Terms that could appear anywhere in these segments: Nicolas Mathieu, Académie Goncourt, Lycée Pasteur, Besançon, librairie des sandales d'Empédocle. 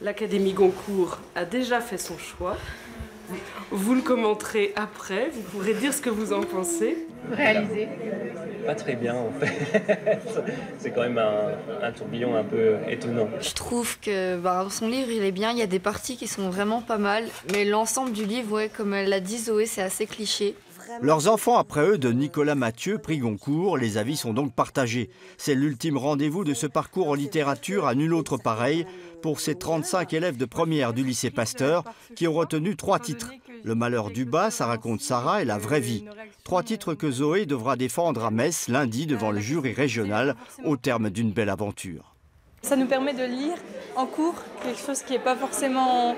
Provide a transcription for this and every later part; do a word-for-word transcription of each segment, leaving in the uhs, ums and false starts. L'Académie Goncourt a déjà fait son choix. Vous le commenterez après, vous pourrez dire ce que vous en pensez. Réalisé. Pas très bien en fait. C'est quand même un, un tourbillon un peu étonnant. Je trouve que bah, son livre il est bien, il y a des parties qui sont vraiment pas mal. Mais l'ensemble du livre, ouais, comme l'a dit Zoé, c'est assez cliché. Leurs enfants après eux de Nicolas Mathieu, prix Goncourt, les avis sont donc partagés. C'est l'ultime rendez-vous de ce parcours en littérature à nul autre pareil pour ces trente-cinq élèves de première du lycée Pasteur qui ont retenu trois titres. Le malheur du bas, ça raconte Sarah et la vraie vie. Trois titres que Zoé devra défendre à Metz lundi devant le jury régional au terme d'une belle aventure. Ça nous permet de lire en cours quelque chose qui n'est pas forcément...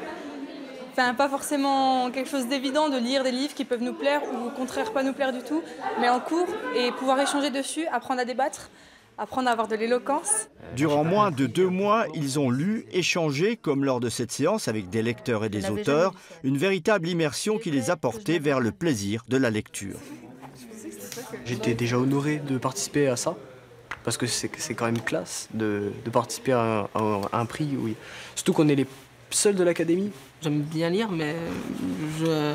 Enfin, pas forcément quelque chose d'évident de lire des livres qui peuvent nous plaire ou au contraire pas nous plaire du tout, mais en cours et pouvoir échanger dessus, apprendre à débattre, apprendre à avoir de l'éloquence. Durant moins de deux mois, ils ont lu, échangé, comme lors de cette séance avec des lecteurs et des auteurs, une véritable immersion qui les a portés vers le plaisir de la lecture. J'étais déjà honoré de participer à ça. Parce que c'est quand même classe de, de participer à un, à un prix, oui. Surtout qu'on est les seuls de l'académie. J'aime bien lire, mais je,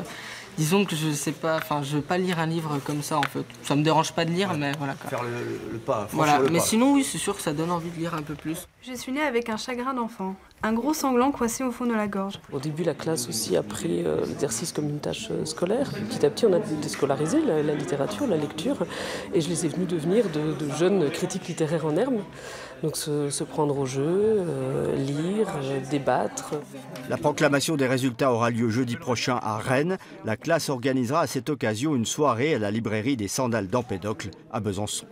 disons que je sais pas, enfin, je veux pas lire un livre comme ça en fait. Ça me dérange pas de lire, ouais, mais voilà. Quoi. Faire le, le pas. Voilà. Le mais pas. Sinon, oui, c'est sûr que ça donne envie de lire un peu plus. Je suis née avec un chagrin d'enfant, un gros sanglant coincé au fond de la gorge. Au début, la classe aussi a pris euh, l'exercice comme une tâche euh, scolaire. Petit à petit, on a déscolarisé la, la littérature, la lecture, et je les ai venus devenir de, de jeunes critiques littéraires en herbe. Donc se, se prendre au jeu, euh, lire, euh, débattre. La proclamation des résultats aura lieu jeudi prochain à Rennes. La classe organisera à cette occasion une soirée à la librairie des sandales d'Empédocle à Besançon.